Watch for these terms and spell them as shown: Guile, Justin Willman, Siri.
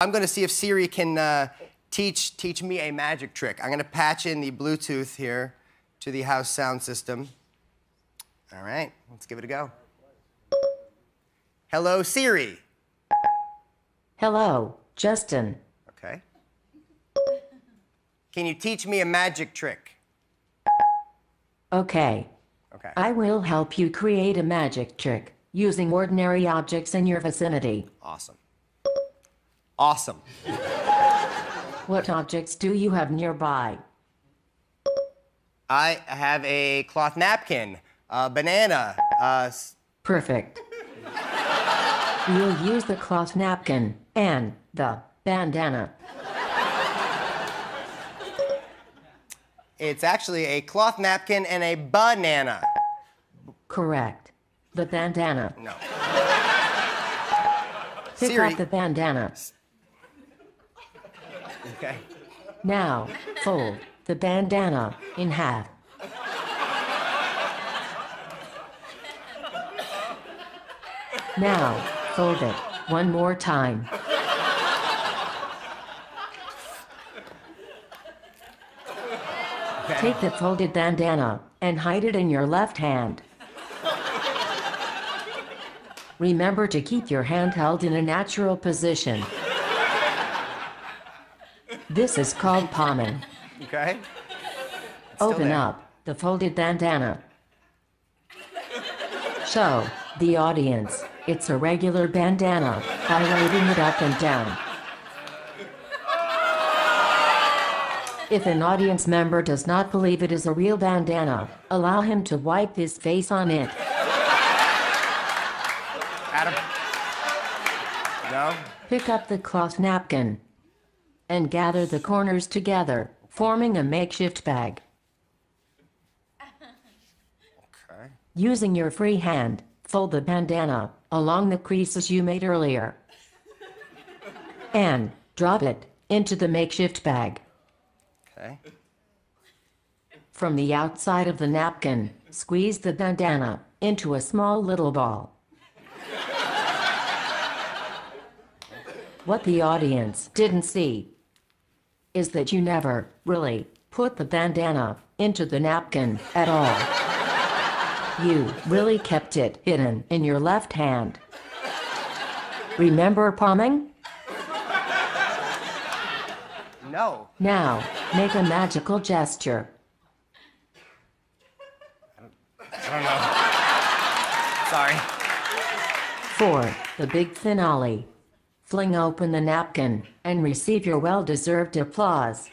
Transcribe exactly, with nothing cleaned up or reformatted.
I'm going to see if Siri can uh, teach, teach me a magic trick. I'm going to patch in the Bluetooth here to the house sound system. All right, let's give it a go. Hello, Siri. Hello, Justin. Okay. Can you teach me a magic trick? Okay. Okay. I will help you create a magic trick using ordinary objects in your vicinity. Awesome. Awesome. What objects do you have nearby? I have a cloth napkin, a banana. A... Perfect. You'll use the cloth napkin and the bandana. It's actually a cloth napkin and a banana. Correct. The bandana. No. Pick Siri. Up the bandana. Okay. Now, fold the bandana in half. Now, fold it one more time. Okay. Take the folded bandana and hide it in your left hand. Remember to keep your hand held in a natural position. This is called palming. Okay. Open up the folded bandana. Show the audience it's a regular bandana by waving it up and down. If an audience member does not believe it is a real bandana, allow him to wipe his face on it. Adam. No. Pick up the cloth napkin and gather the corners together, forming a makeshift bag. Okay. Using your free hand, fold the bandana along the creases you made earlier and drop it into the makeshift bag. Okay. From the outside of the napkin, squeeze the bandana into a small little ball. What the audience didn't see is that you never really put the bandana into the napkin at all. You really kept it hidden in your left hand. Remember palming? No. Now, make a magical gesture. I don't, I don't know. Sorry. For the big finale, fling open the napkin and receive your well-deserved applause.